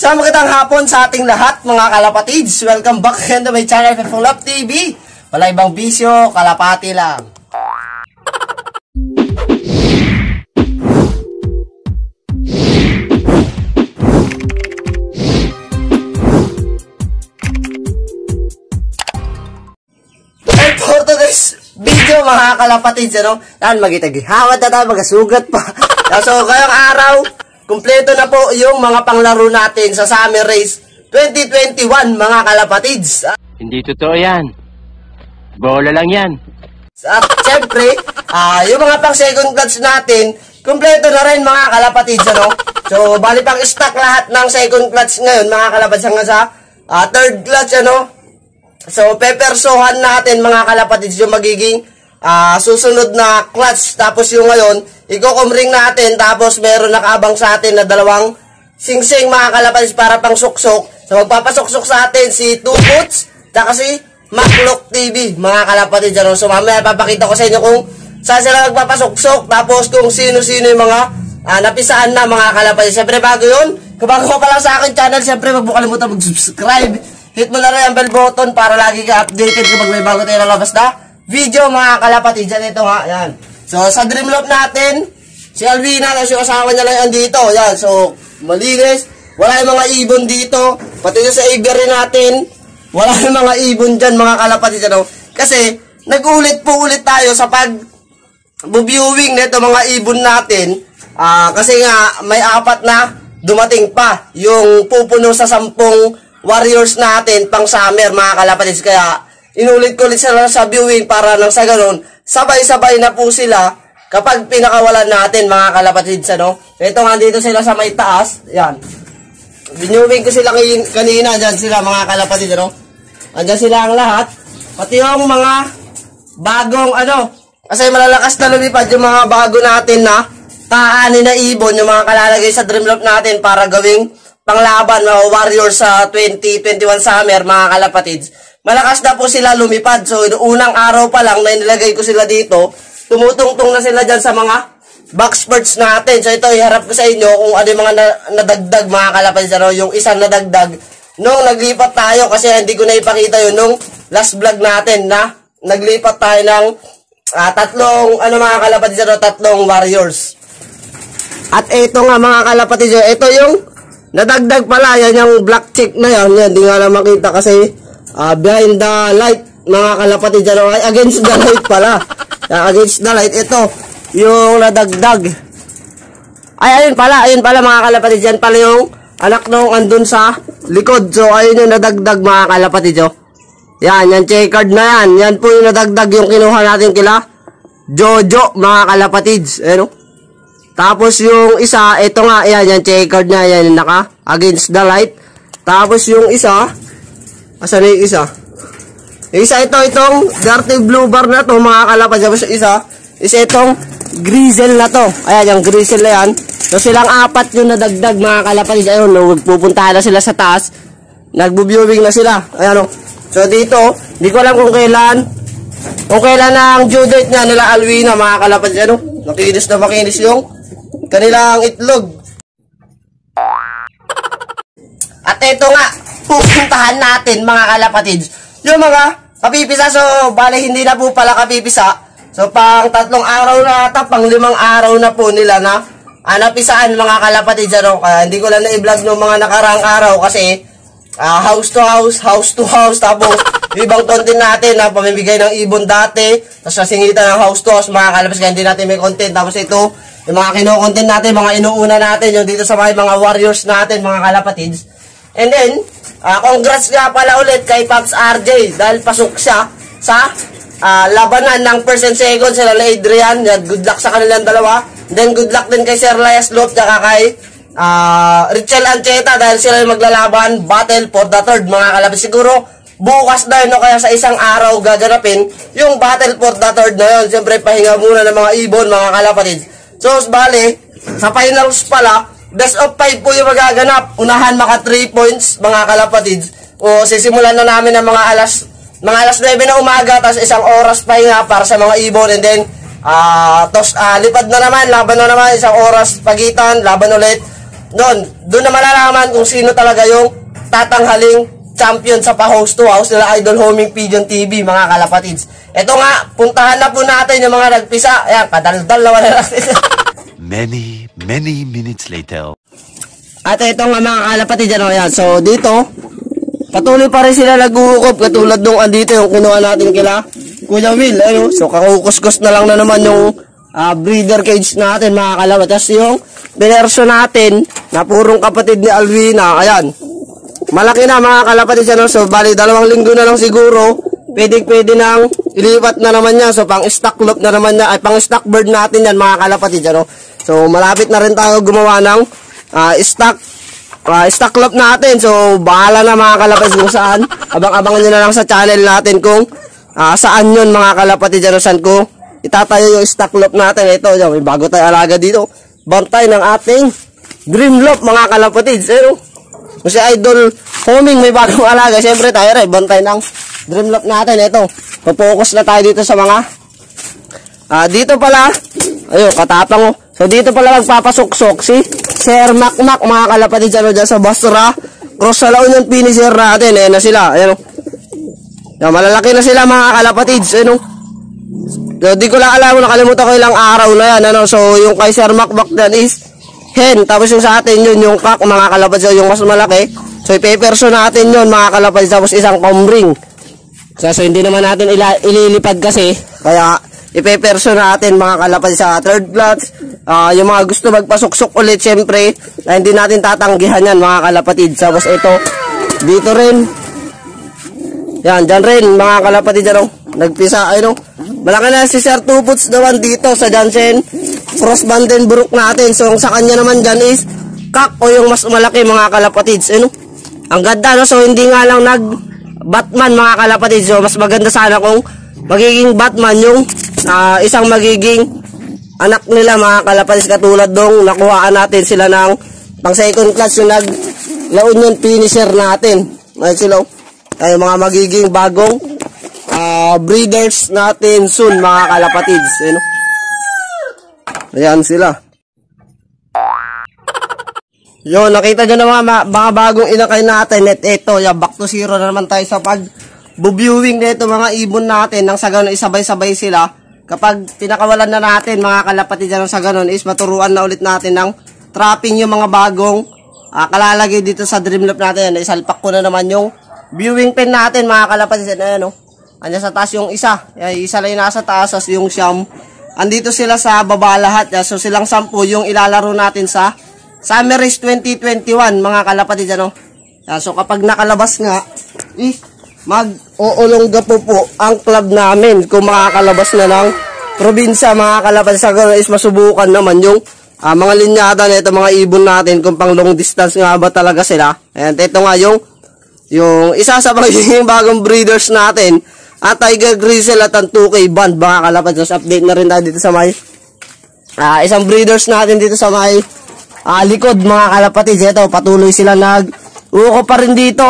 Sa magandang hapon sa ating lahat mga kalapatids, welcome back again to my channel, PEPONG LOFT TV. Wala ibang bisyo, kalapati lang. And for today's video mga kalapatids, ano? Dahil magitagihawad na tayo, magasugat pa. So ngayong araw, kumpleto na po yung mga panglaro natin sa Summer Race 2021 mga kalapatids. Hindi totoo yan. Bola lang yan. At syempre, yung mga pang second clutch natin, kumpleto na rin mga kalapatids. Ano? So bali pang stock lahat ng second clutch ngayon mga kalapatids hanggang sa third clutch. Ano? So pepersohan natin mga kalapatids yung magiging susunod na clutch. Tapos yung ngayon, iko-comring natin, tapos meron nakaabang sa atin na dalawang singsing mga kalapatids para pang suksok. So magpapasuksok sa atin si Two Boots at si MacLock TV mga kalapatids. So mamaya papakita ko sa inyo kung saan sila magpapasuksok, tapos kung sino-sino yung mga napisaan na mga kalapatids. Siyempre bago yun, kung bago ka pa lang sa akin channel, siyempre huwag mo kalimutan mag-subscribe. Hit mo na rin ang bell button para lagi ka updated kapag may bago tayo nalabas na video mga kalapatids. Yan ito ha, yan. So, sa Dreamloft natin, si Alvina na si asawa niya lang andito. Yan, so, malinis. Wala yung mga ibon dito. Pati sa aviary natin, wala yung mga ibon dyan, mga kalapatids. Ano? Kasi, nag-ulit po ulit tayo sa pag-viewing nito mga ibon natin. Kasi nga, may apat na dumating pa yung pupuno sa 10 warriors natin pang summer, mga kalapatids. Kaya, inulit ko ulit sila sa viewing para nang sa ganun, sabay-sabay na po sila kapag pinakawalan natin mga kalapatids. Ano? Ito nga dito sila sa may taas. Yan. Viewing ko sila kanina. Diyan sila mga kalapatids. Ano? Andyan sila ang lahat. Pati yung mga bagong ano. Kasi malalakas na lumipad yung mga bago natin na taani na ibon. Yung mga kalalagay sa Dreamloft natin para gawing panglaban mga warrior sa 2021 summer mga kalapatids. Malakas na po sila lumipad. So, unang araw pa lang na inilagay ko sila dito, tumutungtong na sila dyan sa mga boxperts natin. So, ito, iharap ko sa inyo kung ano yung mga nadagdag, mga kalapatids. Ano, yung isang nadagdag nung naglipat tayo, kasi hindi ko na ipakita yun nung last vlog natin na naglipat tayo ng tatlong, ano mga kalapatids, ano, tatlong warriors. At ito nga mga kalapatids, ito yung nadagdag pala, yan yung black chick na yan. Hindi nga lang makita kasi behind the light mga kalapatids. Against the light pala. Against the light. Ito yung nadagdag. Ay ayun pala mga kalapatids. Yan pala yung anak nung andun sa likod. So ayun yung nadagdag mga kalapatids. Yan, yan checkered na yan. Yan po yung nadagdag yung kinuha natin kila Jojo mga kalapatids. Ayun. Tapos yung isa, ito nga, yan, yan checkered na. Yan yung naka against the light. Tapos yung isa, asan na yung isa? Yung isa ito, itong dirty blue bar na to mga kalapatids. Isa itong grizzle na to. Ayan, yung grizzle na yan. So silang apat yung nadagdag mga kalapatids. Ayun, pupuntahan na sila sa taas. Nagbo-viewing na sila. Ayan o. So dito, di ko alam kung kailan ang due date niya nila Alwina mga kalapatids. Ayun o. Nakinis na makinis yung kanilang itlog. At ito nga, pupuntahan natin mga kalapatids yung mga kapipisa. So bale hindi na po pala kapipisa. So pang 3 araw na ata, pang 5 araw na po nila na napisaan mga kalapatids. Ano? Hindi ko lang na-i-vlog ng mga nakarang araw kasi house to house tapos ibang content natin na pamimigay ng ibon dati, tapos kasingitan ng house to house mga kalapatids, kaya hindi natin may content. Tapos ito yung mga kino-content natin, mga inuuna natin yung dito sa mga warriors natin mga kalapatids. And then congrats nga pala ulit kay Pops RJ dahil pasok siya sa labanan ng first and second sila na Adrian. Good luck sa kanilang dalawa. Then good luck din kay Sir Elias Lopez at kay Richel Ancheta dahil sila yung maglalaban Battle for the Third mga kalapatids. Siguro bukas na yun, no? Kaya sa isang araw gaganapin yung Battle for the Third na yun. Siyempre pahinga muna ng mga ibon mga kalapatids. So bali sa finals pala, best of 5 po yung magaganap. Unahan maka 3 points mga kalapatids. O sisimulan na namin ng mga alas 9 na umaga, tapos isang oras pa hinga para sa mga ibon. And then lipad na naman, laban na naman, isang oras pagitan, laban ulit. Doon na malalaman kung sino talaga yung tatanghaling champion sa pa-host to house nila Idol Homing Pigeon TV, mga kalapatids. Ito nga, puntahan na po natin yung mga nagpisa. Ayan, padaldal naman na natin. many minutes later. At ito nga mga kalapatids, ano, ayan. So, dito, patuloy pa rin sila nag-uukob. Katulad nung andito yung kunuha natin kila Kuna Will. Ano? So, kakukuskus na lang na naman yung breeder cage natin, mga kalapatids. Yung binerso natin na purong kapatid ni Alvina. Ayan. Malaki na mga kalapatid siya, no? So bali 2 linggo na lang siguro. Pwede nang ilipat na naman yan. So pang stock loop na naman yan. Ay pang stock bird natin yan mga kalapatid siya, no? So malapit na rin tayo gumawa ng stock loop natin. So bahala na mga kalapatid kung saan. Abang-abangan nyo na lang sa channel natin kung saan yun mga kalapatid siya, no? Saan ko itatayo yung stock loop natin. Ito yun, may bago tayo alaga dito. Bantay ng ating Dreamloft mga kalapatid siya, no? Kasi Idol Homing may bagong alaga. Siyempre tayo rin, bantay ng Dreamloft natin. Ito, papocus na tayo dito sa mga dito pala, ayun, katapang. So dito pala magpapasuksok si Sir Macmac mga kalapatid dyan, dyan sa Basra Cross sa La Union Finisher natin. Ayan na sila, ayan o. Yan, malalaki na sila mga kalapatid. Ayan o. So di ko lang alam, nakalimutan ko ilang araw na yan, ano? So yung kay Sir Macmac dyan is hen, tapos yung sa atin yun, yung kak, mga kalapatids, yung mas malaki. So, ipeperso natin yun, mga kalapatids, tapos isang combring. So, hindi naman natin ililipad kasi. Kaya, ipeperso natin, mga kalapatids, sa third plots. Yung mga gusto magpasuksok ulit, syempre, na hindi natin tatanggihan yan, mga kalapatids. Tapos, ito, dito rin. Yan, dyan rin, mga kalapatids, ano? Nagpisa, ano? Malaki na si Sir Tuputs naman dito sa Jansen. Cross Vandenbroek natin. So, yung sa kanya naman dyan is kak o yung mas malaki mga kalapatids. Ano? Ang ganda, no? So, hindi nga lang nag-Batman mga kalapatids. So, mas maganda sana kung magiging Batman yung isang magiging anak nila mga kalapatids. Katulad nung nakuhaan natin sila ng pang second class yung nag-La Union Finisher natin. Ayan sila. Ay, mga magiging bagong breeders natin soon mga kalapatids. Ano? Ayan sila. Yo, nakita nyo na mga bagong inakay natin. At ito, yeah, back to zero na naman tayo sa pag-viewing nito mga ibon natin. Nang sa ganun, isabay-sabay sila. Kapag pinakawalan na natin, mga kalapatid dyan, sa ganun, is maturuan na ulit natin ng trapping yung mga bagong kalalagay dito sa Dreamloft natin. Yan, isalpak ko na naman yung viewing pen natin, mga kalapatid dyan. Ayan, oh. Andiyan sa taas yung isa. Yan, isa lang yung nasa taas, as yung siyam. Andito sila sa baba lahat. So silang 10 yung ilalaro natin sa Summer Race 2021 mga kalapatid, ano? So kapag nakalabas nga, mag-uulongga po ang club namin kung makakalabas na ng probinsya mga kalapatid. Sa ganoon is masubukan naman yung mga linyada na ito, mga ibon natin kung pang long distance nga ba talaga sila. Ayan, ito nga yung isa sa mga bagong breeders natin. At Tiger Grizzle at ang 2K band mga kalapatids. So, update na rin tayo dito sa may isang breeders natin dito sa may likod mga kalapatids. Ito, patuloy sila nag-uko pa rin dito.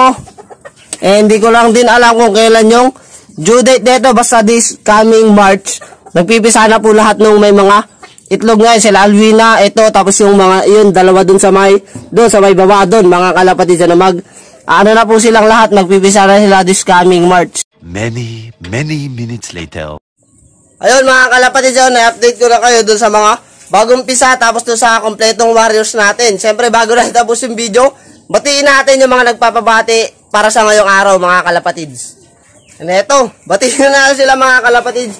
Eh, hindi ko lang din alam kung kailan yung due date dito. Basta this coming March, nagpipisa na po lahat nung may mga itlog ngayon. Sila Alvina, ito, tapos yung mga yun, dalawa dun sa may baba dun mga kalapatids. Na ano na po silang lahat, nagpipisa na sila this coming March. Many minutes later. Ayun mga kalapatid dyan, na-update ko na kayo dun sa mga bagong pisa, tapos dun sa kompletong warriors natin. Siyempre bago na tapos yung video, batiin natin yung mga nagpapabati para sa ngayong araw mga kalapatids. And eto, batiin na sila mga kalapatids.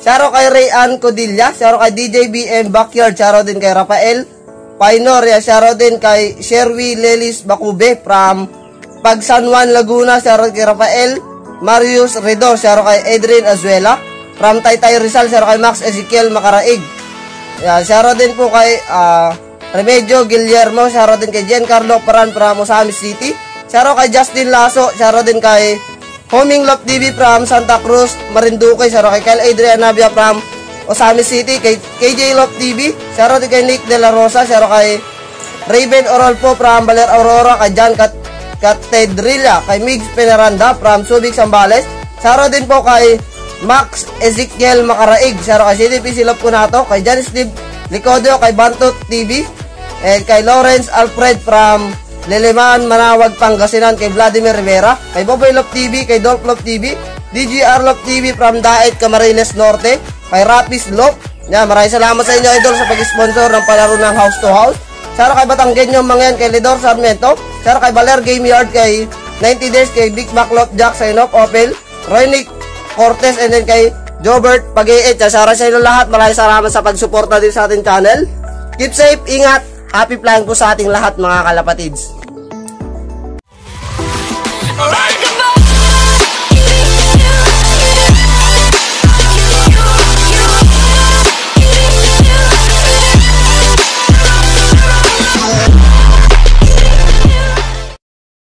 Shoutout kay Rayan Codilla, shoutout kay DJ BM Backyard, shoutout din kay Raphael Marius Redo, shoutout din kay Sherwi Lelis Bakube from Pag San Juan, Laguna, shoutout kay Raphael Marius Redo, shoutout kay Adrian Azuela from Taytay Rizal, shoutout kay Max Ezekiel Makarig. Yeah, shoutout din po kay Remedyo Guillermo, shoutout din kay Giancarlo Paran from Osamis City, shoutout kay Justin Lasso, shoutout din kay Homing Loft TV from Santa Cruz, Marinduque, shoutout kay Kyle Adrian Navia from Osamis City, kay KJ Loft TV, shoutout din kay Nick De La Rosa, shoutout kay Raven Orolpo from Valer Aurora, kay John Katedrilla, kay Migs Penaranda from Subic, Zambales. Shoutout din po kay Max Ezekiel Makarig, shoutout kay CDP Silop Kunato, kay Janice Steve Licodio, kay Bantot TV, and kay Lawrence Alfred from Liliman, Manawag, Pangasinan, kay Vladimir Rivera, kay Boboy Lock TV, kay Dolf Lock TV, DGR Lock TV from Daet, Camarines Norte, kay Rapis Lock. Yan, maraming salamat sa inyo, idol, sa pag-sponsor ng palaro ng House to House. Sara kay Batang Genyo Mangyan, kay Ledor Sarmiento, sara kay Valer Game Yard, kay 90 Days, kay Big Mac Lock Jack, sa Inok Opel, Reinick Cortez, and then kay Jobert Pag-Echa. Sara sa inyo lahat, maraming salamat sa pagsuporta din sa ating channel. Keep safe, ingat, happy flying po sa ating lahat mga kalapatids.